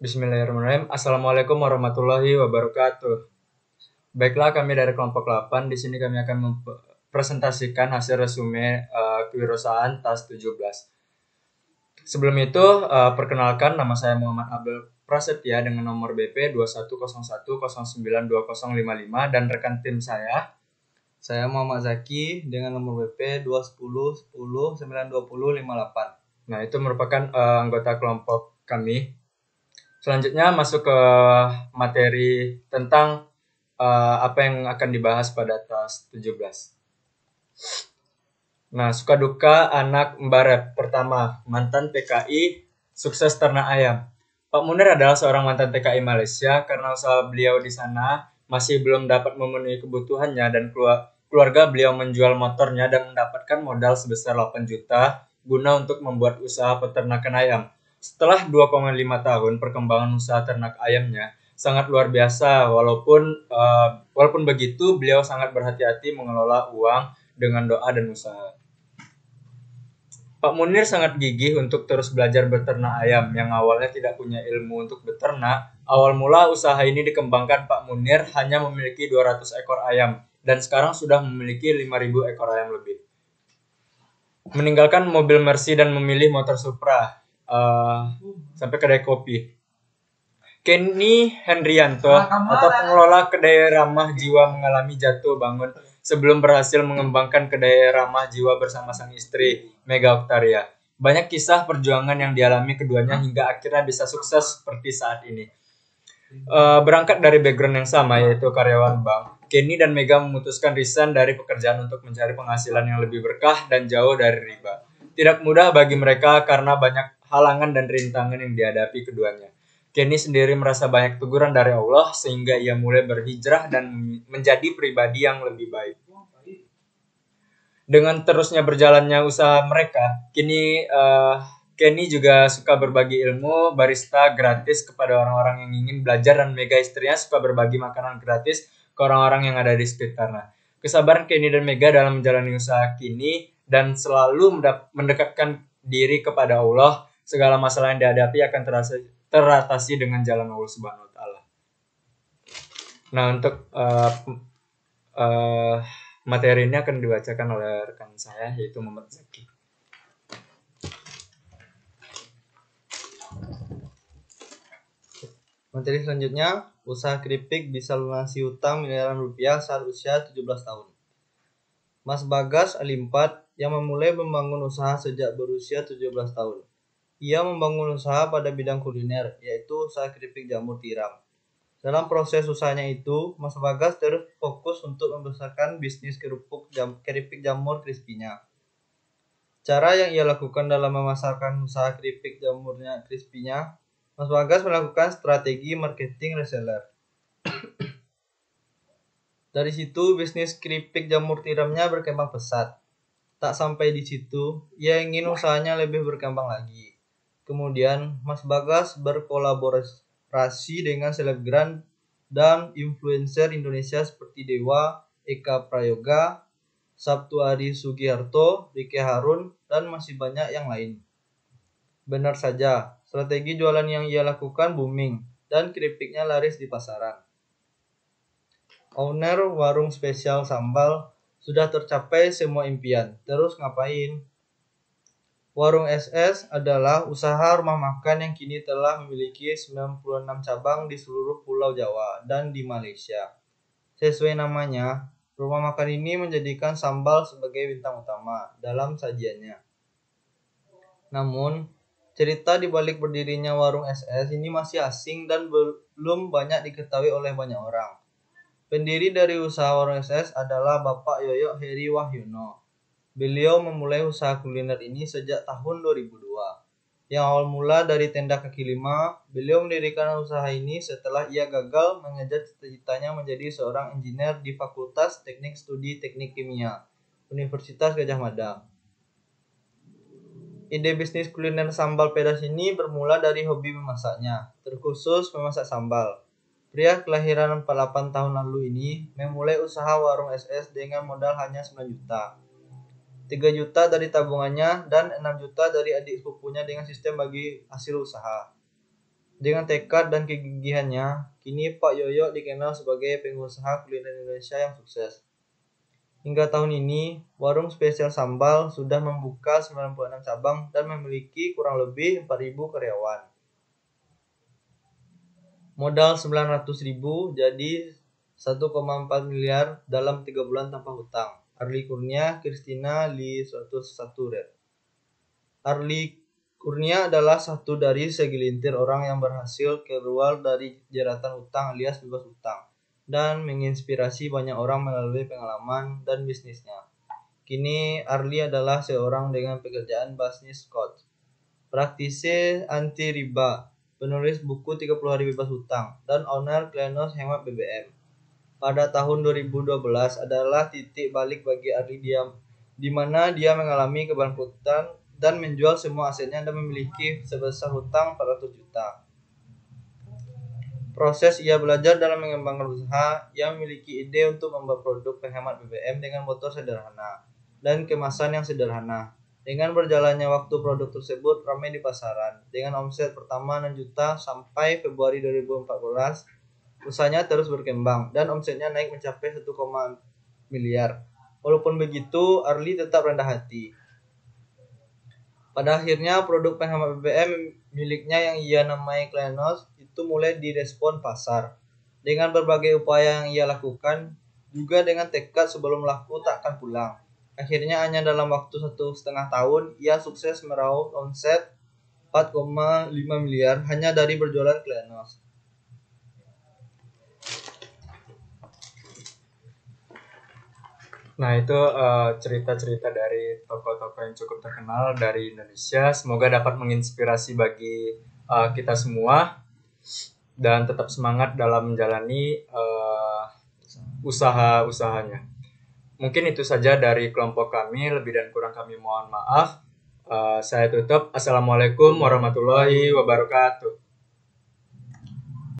Bismillahirrahmanirrahim. Assalamualaikum warahmatullahi wabarakatuh. Baiklah, kami dari kelompok 8. Di sini kami akan mempresentasikan hasil resume kewirausahaan TAS 17. Sebelum itu, perkenalkan nama saya Muhammad Abel Prasetya dengan nomor BP 2101092055 dan rekan tim saya Muhammad Zaki dengan nomor BP 2101092058. Nah, itu merupakan anggota kelompok kami. Selanjutnya masuk ke materi tentang apa yang akan dibahas pada TAS 17. Nah, suka duka anak Mbarep. Pertama, mantan TKI sukses ternak ayam. Pak Munir adalah seorang mantan TKI Malaysia. Karena usaha beliau di sana masih belum dapat memenuhi kebutuhannya dan keluarga beliau menjual motornya dan mendapatkan modal sebesar 8 juta guna untuk membuat usaha peternakan ayam. Setelah 2,5 tahun, perkembangan usaha ternak ayamnya sangat luar biasa. Walaupun begitu, beliau sangat berhati-hati mengelola uang dengan doa dan usaha. Pak Munir sangat gigih untuk terus belajar beternak ayam. Yang awalnya tidak punya ilmu untuk beternak, awal mula usaha ini dikembangkan Pak Munir hanya memiliki 200 ekor ayam, dan sekarang sudah memiliki 5.000 ekor ayam lebih. Meninggalkan mobil Mercy dan memilih motor Supra. Sampai kedai kopi. Kenny Hendrianto atau pengelola Kedai Ramah Jiwa mengalami jatuh bangun sebelum berhasil mengembangkan Kedai Ramah Jiwa bersama sang istri, Mega Oktaria. Banyak kisah perjuangan yang dialami keduanya hingga akhirnya bisa sukses seperti saat ini. Berangkat dari background yang sama, yaitu karyawan bank, Kenny dan Mega memutuskan resign dari pekerjaan untuk mencari penghasilan yang lebih berkah dan jauh dari riba. Tidak mudah bagi mereka karena banyak halangan dan rintangan yang dihadapi keduanya. Kenny sendiri merasa banyak teguran dari Allah sehingga ia mulai berhijrah dan menjadi pribadi yang lebih baik. Dengan terusnya berjalannya usaha mereka, Kenny juga suka berbagi ilmu barista gratis kepada orang-orang yang ingin belajar, dan Mega istrinya suka berbagi makanan gratis ke orang-orang yang ada di sekitarnya. Kesabaran Kenny dan Mega dalam menjalani usaha Kenny dan selalu mendekatkan diri kepada Allah, segala masalah yang dihadapi akan teratasi dengan jalan Allah Subhanahu Wa Taala. Nah, untuk materi ini akan dibacakan oleh rekan saya, yaitu Muhammad Zaki. Materi selanjutnya, usaha keripik bisa lunasi hutang miliaran rupiah saat usia 17 tahun. Mas Bagas Alif yang memulai membangun usaha sejak berusia 17 tahun. Ia membangun usaha pada bidang kuliner, yaitu usaha keripik jamur tiram. Dalam proses usahanya itu, Mas Bagas terus fokus untuk membesarkan bisnis keripik jamur crispy-nya. Cara yang ia lakukan dalam memasarkan usaha keripik jamurnya crispy-nya, Mas Bagas melakukan strategi marketing reseller. Dari situ, bisnis keripik jamur tiramnya berkembang pesat. Tak sampai di situ, ia ingin usahanya lebih berkembang lagi. Kemudian, Mas Bagas berkolaborasi dengan selebgram dan influencer Indonesia seperti Dewa, Eka Prayoga, Sabtu Adi Sugiharto, Rike Harun, dan masih banyak yang lain. Benar saja, strategi jualan yang ia lakukan booming dan keripiknya laris di pasaran. Owner warung spesial sambal, sudah tercapai semua impian, terus ngapain? Warung SS adalah usaha rumah makan yang kini telah memiliki 96 cabang di seluruh Pulau Jawa dan di Malaysia. Sesuai namanya, rumah makan ini menjadikan sambal sebagai bintang utama dalam sajiannya. Namun, cerita di balik berdirinya warung SS ini masih asing dan belum banyak diketahui oleh banyak orang. Pendiri dari usaha warung SS adalah Bapak Yoyok Heri Wahyuno. Beliau memulai usaha kuliner ini sejak tahun 2002. Yang awal mula dari tenda kaki lima, beliau mendirikan usaha ini setelah ia gagal mengejar cita-citanya menjadi seorang insinyur di Fakultas Teknik Studi Teknik Kimia, Universitas Gadjah Mada. Ide bisnis kuliner sambal pedas ini bermula dari hobi memasaknya, terkhusus memasak sambal. Pria kelahiran 48 tahun lalu ini memulai usaha warung SS dengan modal hanya 9 juta. 3 juta dari tabungannya dan 6 juta dari adik sepupunya dengan sistem bagi hasil usaha. Dengan tekad dan kegigihannya, kini Pak Yoyok dikenal sebagai pengusaha kuliner Indonesia yang sukses. Hingga tahun ini, warung spesial sambal sudah membuka 96 cabang dan memiliki kurang lebih 4.000 karyawan. Modal 900.000 jadi 1,4 miliar dalam 3 bulan tanpa hutang. Arli Kurnia Christina Lee 101 Red. Arli Kurnia adalah satu dari segelintir orang yang berhasil keluar dari jeratan hutang alias bebas hutang dan menginspirasi banyak orang melalui pengalaman dan bisnisnya. Kini Arli adalah seorang dengan pekerjaan bisnis coach, praktisi anti riba, penulis buku 30 hari bebas hutang, dan owner Klenos hemat BBM. Pada tahun 2012 adalah titik balik bagi Arli di mana dia mengalami kebangkrutan dan menjual semua asetnya dan memiliki sebesar hutang 400 juta. Proses ia belajar dalam mengembangkan usaha, ia memiliki ide untuk membuat produk penghemat BBM dengan motor sederhana dan kemasan yang sederhana. Dengan berjalannya waktu produk tersebut ramai di pasaran, dengan omset pertama 6 juta sampai Februari 2014, usahanya terus berkembang dan omsetnya naik mencapai 1,1 miliar. Walaupun begitu, Arli tetap rendah hati. Pada akhirnya, produk penghemat BBM miliknya yang ia namai Klenos itu mulai direspon pasar. Dengan berbagai upaya yang ia lakukan, juga dengan tekad sebelum laku tak akan pulang. Akhirnya hanya dalam waktu 1,5 tahun, ia sukses meraup omset 4,5 miliar hanya dari berjualan Klenos. Nah, itu cerita-cerita dari tokoh-tokoh yang cukup terkenal dari Indonesia. Semoga dapat menginspirasi bagi kita semua dan tetap semangat dalam menjalani usaha-usahanya. Mungkin itu saja dari kelompok kami. Lebih dan kurang kami mohon maaf. Saya tutup. Assalamualaikum warahmatullahi wabarakatuh.